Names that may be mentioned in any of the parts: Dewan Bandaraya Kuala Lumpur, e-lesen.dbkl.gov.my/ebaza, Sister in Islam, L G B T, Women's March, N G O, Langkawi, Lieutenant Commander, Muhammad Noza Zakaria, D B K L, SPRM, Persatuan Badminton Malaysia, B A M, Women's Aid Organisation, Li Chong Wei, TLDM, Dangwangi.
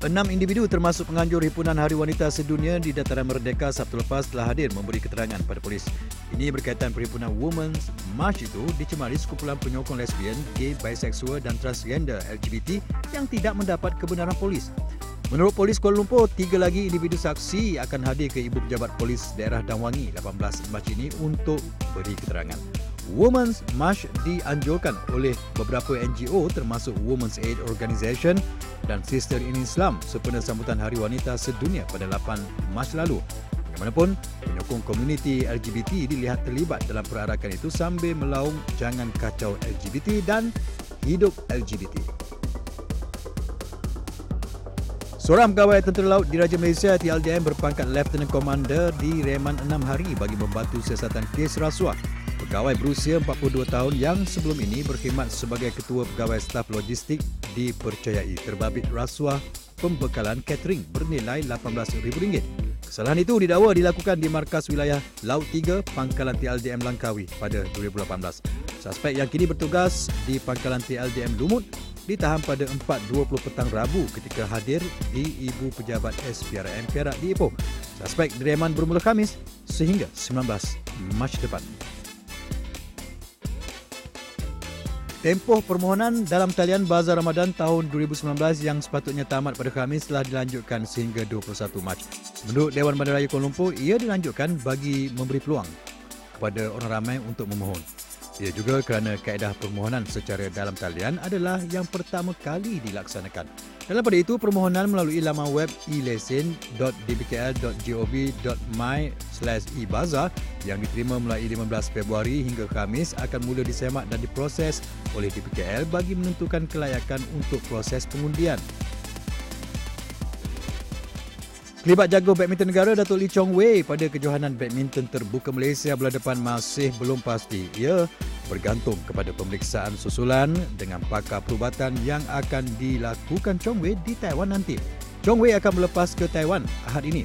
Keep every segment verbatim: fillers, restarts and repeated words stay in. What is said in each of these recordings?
Enam individu termasuk penganjur Himpunan Hari Wanita Sedunia di Dataran Merdeka Sabtu lepas telah hadir memberi keterangan pada polis. Ini berkaitan perhimpunan Women's March itu dicemari sekumpulan penyokong lesbian, gay, biseksual dan transgender L G B T yang tidak mendapat kebenaran polis. Menurut polis Kuala Lumpur, tiga lagi individu saksi akan hadir ke Ibu Pejabat Polis Daerah Dangwangi lapan belas Mac ini untuk beri keterangan. Women's March dianjurkan oleh beberapa N G O termasuk Women's Aid Organisation dan Sister in Islam sempena sambutan Hari Wanita Sedunia pada lapan Mac lalu. Bagaimanapun, penyokong komuniti L G B T dilihat terlibat dalam perarakan itu sambil melaung jangan kacau L G B T dan hidup L G B T. Seorang pegawai Tentera Laut Diraja Malaysia T L D M berpangkat Lieutenant Commander direman enam hari bagi membantu siasatan kes rasuah. Pegawai berusia empat puluh dua tahun yang sebelum ini berkhidmat sebagai ketua pegawai staf logistik dipercayai terbabit rasuah pembekalan catering bernilai lapan belas ribu ringgit. Kesalahan itu didakwa dilakukan di markas wilayah Laut tiga Pangkalan T L D M Langkawi pada dua ribu lapan belas. Suspek yang kini bertugas di Pangkalan T L D M Lumut ditahan pada empat dua puluh petang Rabu ketika hadir di Ibu Pejabat S P R M Perak di Ipoh. Suspek direman bermula Khamis sehingga sembilan belas Mac depan. Tempoh permohonan dalam talian Bazar Ramadan tahun dua ribu sembilan belas yang sepatutnya tamat pada Khamis telah dilanjutkan sehingga dua puluh satu Mac. Menurut Dewan Bandaraya Kuala Lumpur, ia dilanjutkan bagi memberi peluang kepada orang ramai untuk memohon. Ia juga kerana kaedah permohonan secara dalam talian adalah yang pertama kali dilaksanakan. Dalam pada itu, permohonan melalui laman web e lesen dot d b k l dot gov dot my slash ebaza yang diterima mulai lima belas Februari hingga Khamis akan mula disemak dan diproses oleh D B K L bagi menentukan kelayakan untuk proses pengundian. Kelibat jago badminton negara Datuk Li Chong Wei pada kejohanan badminton terbuka Malaysia bulan depan masih belum pasti. Ia bergantung kepada pemeriksaan susulan dengan pakar perubatan yang akan dilakukan Chong Wei di Taiwan nanti. Chong Wei akan melepas ke Taiwan Ahad ini.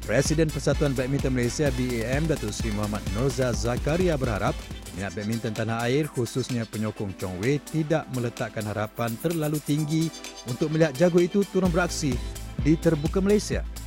Presiden Persatuan Badminton Malaysia B A M Datuk Seri Muhammad Noza Zakaria berharap minat badminton tanah air khususnya penyokong Chong Wei tidak meletakkan harapan terlalu tinggi untuk melihat jago itu turun beraksi di Terbuka Malaysia.